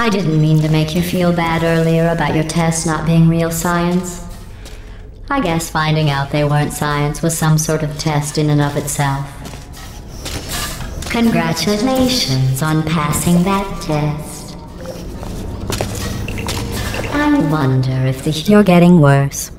I didn't mean to make you feel bad earlier about your tests not being real science. I guess finding out they weren't science was some sort of test in and of itself. Congratulations on passing that test. I wonder if you're getting worse.